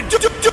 to do.